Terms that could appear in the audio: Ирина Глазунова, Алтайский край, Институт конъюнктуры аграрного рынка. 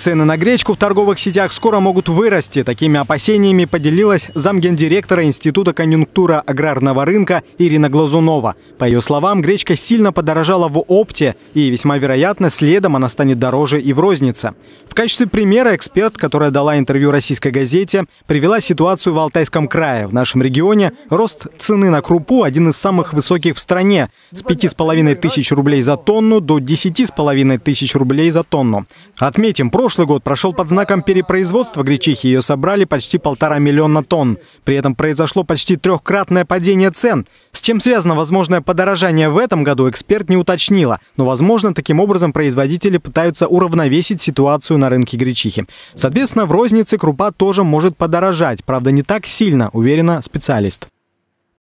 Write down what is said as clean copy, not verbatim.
Цены на гречку в торговых сетях скоро могут вырасти. Такими опасениями поделилась замгендиректора Института конъюнктуры аграрного рынка Ирина Глазунова. По ее словам, гречка сильно подорожала в опте, и весьма вероятно, следом она станет дороже и в рознице. В качестве примера эксперт, которая дала интервью российской газете, привела ситуацию в Алтайском крае. В нашем регионе рост цены на крупу один из самых высоких в стране – с 5,5 тысяч рублей за тонну до 10,5 тысяч рублей за тонну. Отметим, прошлый год прошел под знаком перепроизводства гречихи, ее собрали почти 1,5 миллиона тонн. При этом произошло почти трехкратное падение цен. С чем связано возможное подорожание в этом году, эксперт не уточнила. Но, возможно, таким образом производители пытаются уравновесить ситуацию на рынке гречихи. Соответственно, в рознице крупа тоже может подорожать. Правда, не так сильно, уверена специалист.